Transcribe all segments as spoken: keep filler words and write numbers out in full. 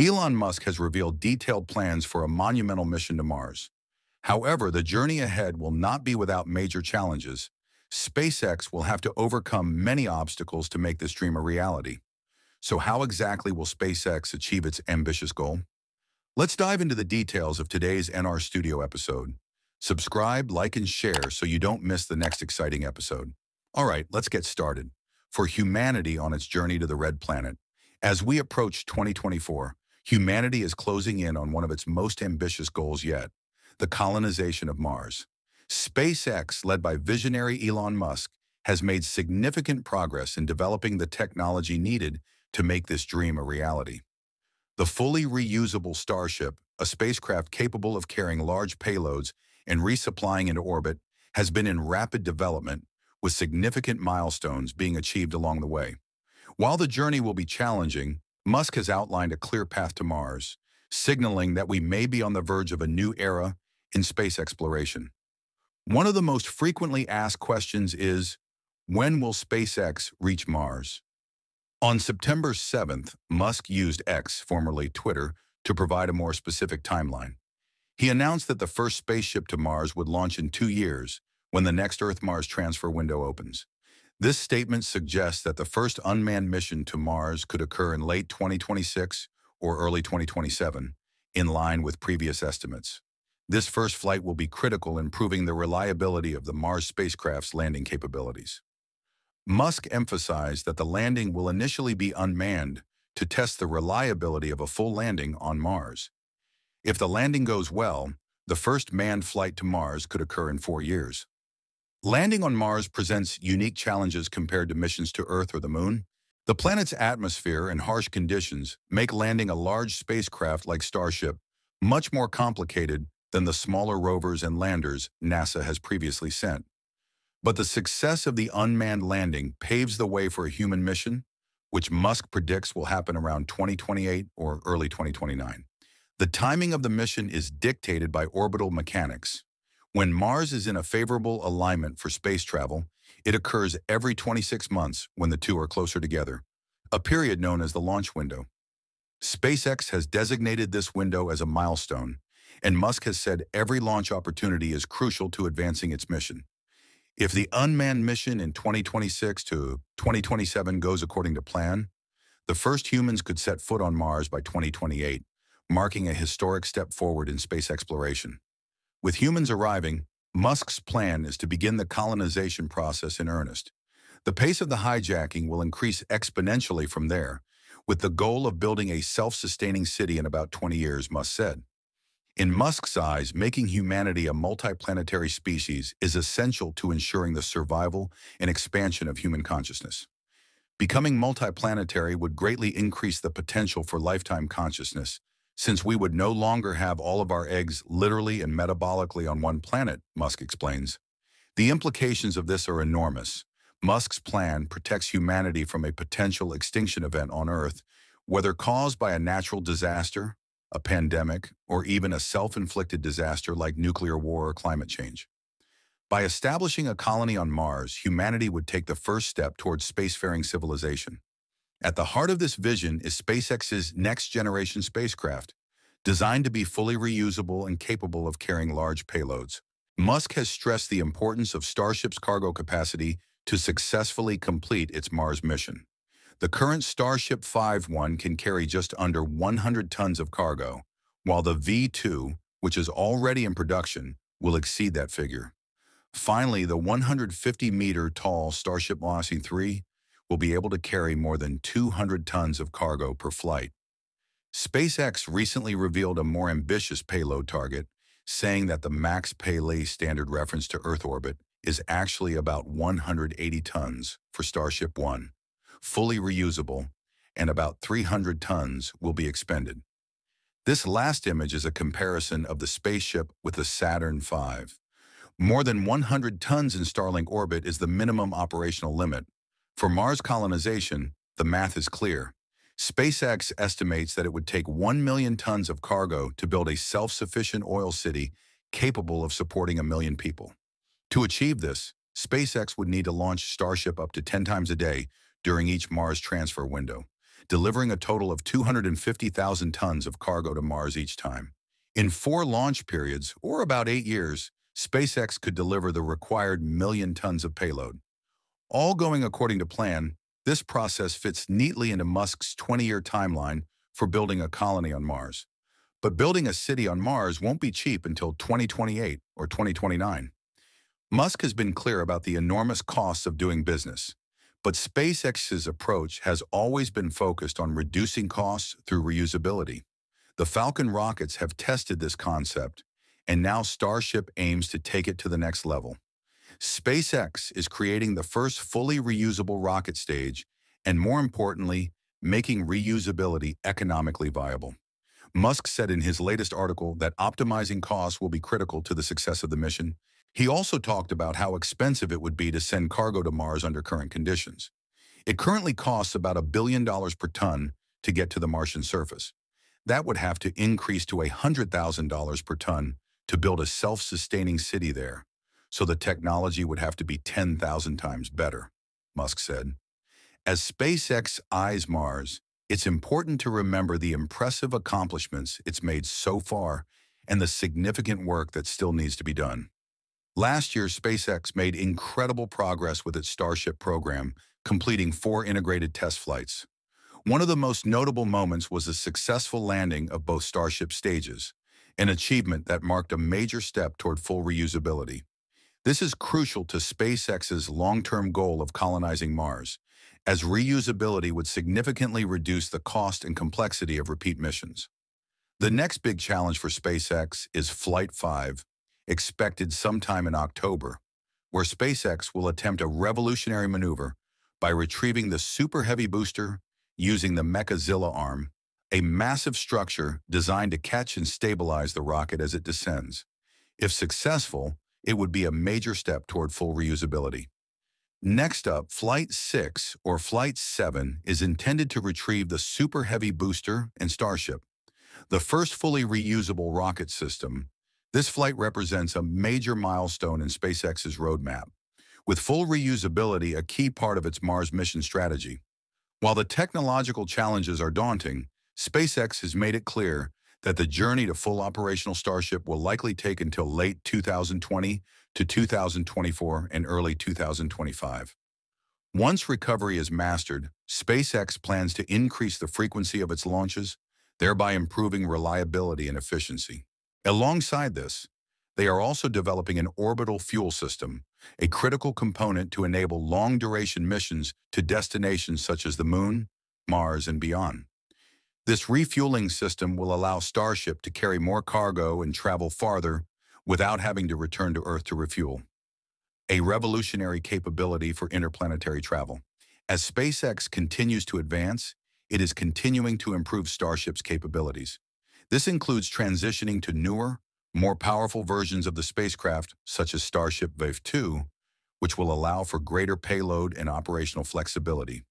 Elon Musk has revealed detailed plans for a monumental mission to Mars. However, the journey ahead will not be without major challenges. SpaceX will have to overcome many obstacles to make this dream a reality. So how exactly will SpaceX achieve its ambitious goal? Let's dive into the details of today's N R Studio episode. Subscribe, like, and share so you don't miss the next exciting episode. All right, let's get started. For humanity on its journey to the Red Planet. As we approach twenty twenty-four, humanity is closing in on one of its most ambitious goals yet, the colonization of Mars. SpaceX, led by visionary Elon Musk, has made significant progress in developing the technology needed to make this dream a reality. The fully reusable Starship, a spacecraft capable of carrying large payloads and resupplying into orbit, has been in rapid development, with significant milestones being achieved along the way. While the journey will be challenging, Musk has outlined a clear path to Mars, signaling that we may be on the verge of a new era in space exploration. One of the most frequently asked questions is, when will SpaceX reach Mars? On September seventh, Musk used X, formerly Twitter, to provide a more specific timeline. He announced that the first spaceship to Mars would launch in two years, when the next Earth-Mars transfer window opens. This statement suggests that the first unmanned mission to Mars could occur in late twenty twenty-six or early twenty twenty-seven, in line with previous estimates. This first flight will be critical in proving the reliability of the Mars spacecraft's landing capabilities. Musk emphasized that the landing will initially be unmanned to test the reliability of a full landing on Mars. If the landing goes well, the first manned flight to Mars could occur in four years. Landing on Mars presents unique challenges compared to missions to Earth or the Moon. The planet's atmosphere and harsh conditions make landing a large spacecraft like Starship much more complicated than the smaller rovers and landers NASA has previously sent. But the success of the unmanned landing paves the way for a human mission, which Musk predicts will happen around twenty twenty-eight or early twenty twenty-nine. The timing of the mission is dictated by orbital mechanics. When Mars is in a favorable alignment for space travel, it occurs every twenty-six months when the two are closer together, a period known as the launch window. SpaceX has designated this window as a milestone, and Musk has said every launch opportunity is crucial to advancing its mission. If the unmanned mission in twenty twenty-six to twenty twenty-seven goes according to plan, the first humans could set foot on Mars by twenty twenty-eight, marking a historic step forward in space exploration. With humans arriving, Musk's plan is to begin the colonization process in earnest. The pace of the hijacking will increase exponentially from there, with the goal of building a self-sustaining city in about twenty years, Musk said. In Musk's eyes, making humanity a multiplanetary species is essential to ensuring the survival and expansion of human consciousness. Becoming multiplanetary would greatly increase the potential for lifetime consciousness, since we would no longer have all of our eggs literally and metabolically on one planet, Musk explains. The implications of this are enormous. Musk's plan protects humanity from a potential extinction event on Earth, whether caused by a natural disaster, a pandemic, or even a self-inflicted disaster like nuclear war or climate change. By establishing a colony on Mars, humanity would take the first step towards spacefaring civilization. At the heart of this vision is SpaceX's next-generation spacecraft, designed to be fully reusable and capable of carrying large payloads. Musk has stressed the importance of Starship's cargo capacity to successfully complete its Mars mission. The current Starship V one can carry just under one hundred tons of cargo, while the V two, which is already in production, will exceed that figure. Finally, the one hundred fifty meter tall Starship Falcon three will be able to carry more than two hundred tons of cargo per flight. SpaceX recently revealed a more ambitious payload target, saying that the max payload standard reference to Earth orbit is actually about one hundred eighty tons for Starship one, fully reusable, and about three hundred tons will be expended. This last image is a comparison of the spaceship with the Saturn V. More than one hundred tons in Starlink orbit is the minimum operational limit. For Mars colonization, the math is clear. SpaceX estimates that it would take one million tons of cargo to build a self-sufficient oil city capable of supporting a million people. To achieve this, SpaceX would need to launch Starship up to ten times a day during each Mars transfer window, delivering a total of two hundred fifty thousand tons of cargo to Mars each time. In four launch periods, or about eight years, SpaceX could deliver the required million tons of payload. All going according to plan, this process fits neatly into Musk's twenty-year timeline for building a colony on Mars. But building a city on Mars won't be cheap until twenty twenty-eight or twenty twenty-nine. Musk has been clear about the enormous costs of doing business, but SpaceX's approach has always been focused on reducing costs through reusability. The Falcon rockets have tested this concept, and now Starship aims to take it to the next level. SpaceX is creating the first fully reusable rocket stage and, more importantly, making reusability economically viable. Musk said in his latest article that optimizing costs will be critical to the success of the mission. He also talked about how expensive it would be to send cargo to Mars under current conditions. It currently costs about a billion dollars per ton to get to the Martian surface. That would have to increase to one hundred thousand dollars per ton to build a self-sustaining city there, so the technology would have to be ten thousand times better, Musk said. As SpaceX eyes Mars, it's important to remember the impressive accomplishments it's made so far and the significant work that still needs to be done. Last year, SpaceX made incredible progress with its Starship program, completing four integrated test flights. One of the most notable moments was the successful landing of both Starship stages, an achievement that marked a major step toward full reusability. This is crucial to SpaceX's long-term goal of colonizing Mars, as reusability would significantly reduce the cost and complexity of repeat missions. The next big challenge for SpaceX is Flight five, expected sometime in October, where SpaceX will attempt a revolutionary maneuver by retrieving the Super Heavy booster using the Mechazilla arm, a massive structure designed to catch and stabilize the rocket as it descends. If successful, it would be a major step toward full reusability. Next up, Flight six, or Flight seven, is intended to retrieve the Super Heavy booster and Starship, the first fully reusable rocket system. This flight represents a major milestone in SpaceX's roadmap, with full reusability a key part of its Mars mission strategy. While the technological challenges are daunting, SpaceX has made it clear that the journey to full operational Starship will likely take until late two thousand twenty to two thousand twenty-four and early two thousand twenty-five. Once recovery is mastered, SpaceX plans to increase the frequency of its launches, thereby improving reliability and efficiency. Alongside this, they are also developing an orbital fuel system, a critical component to enable long-duration missions to destinations such as the Moon, Mars, and beyond. This refueling system will allow Starship to carry more cargo and travel farther without having to return to Earth to refuel, a revolutionary capability for interplanetary travel. As SpaceX continues to advance, it is continuing to improve Starship's capabilities. This includes transitioning to newer, more powerful versions of the spacecraft, such as Starship Wave two, which will allow for greater payload and operational flexibility.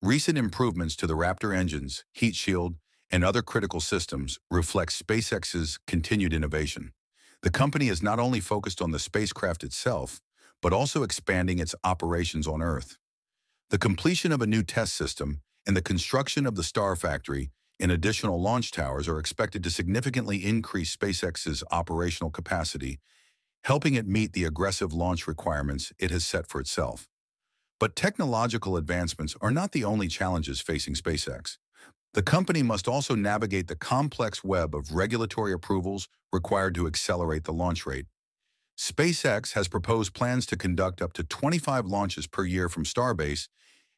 Recent improvements to the Raptor engines, heat shield, and other critical systems reflect SpaceX's continued innovation. The company is not only focused on the spacecraft itself, but also expanding its operations on Earth. The completion of a new test system and the construction of the Star Factory and additional launch towers are expected to significantly increase SpaceX's operational capacity, helping it meet the aggressive launch requirements it has set for itself. But technological advancements are not the only challenges facing SpaceX. The company must also navigate the complex web of regulatory approvals required to accelerate the launch rate. SpaceX has proposed plans to conduct up to twenty-five launches per year from Starbase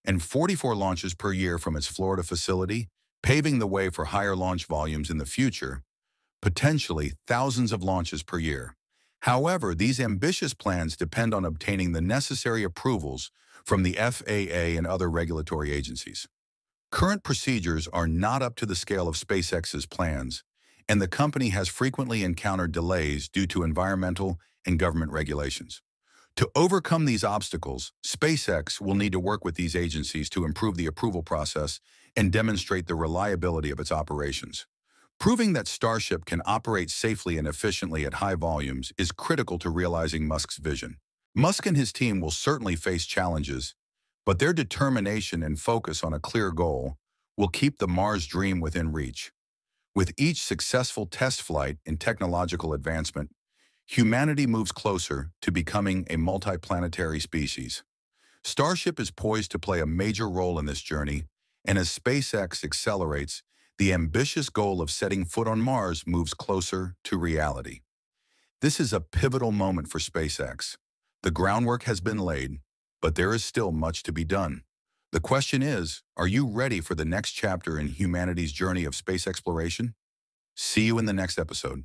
and forty-four launches per year from its Florida facility, paving the way for higher launch volumes in the future, potentially thousands of launches per year. However, these ambitious plans depend on obtaining the necessary approvals from the F A A and other regulatory agencies. Current procedures are not up to the scale of SpaceX's plans, and the company has frequently encountered delays due to environmental and government regulations. To overcome these obstacles, SpaceX will need to work with these agencies to improve the approval process and demonstrate the reliability of its operations. Proving that Starship can operate safely and efficiently at high volumes is critical to realizing Musk's vision. Musk and his team will certainly face challenges, but their determination and focus on a clear goal will keep the Mars dream within reach. With each successful test flight in technological advancement, humanity moves closer to becoming a multiplanetary species. Starship is poised to play a major role in this journey, and as SpaceX accelerates, the ambitious goal of setting foot on Mars moves closer to reality. This is a pivotal moment for SpaceX. The groundwork has been laid, but there is still much to be done. The question is, are you ready for the next chapter in humanity's journey of space exploration? See you in the next episode.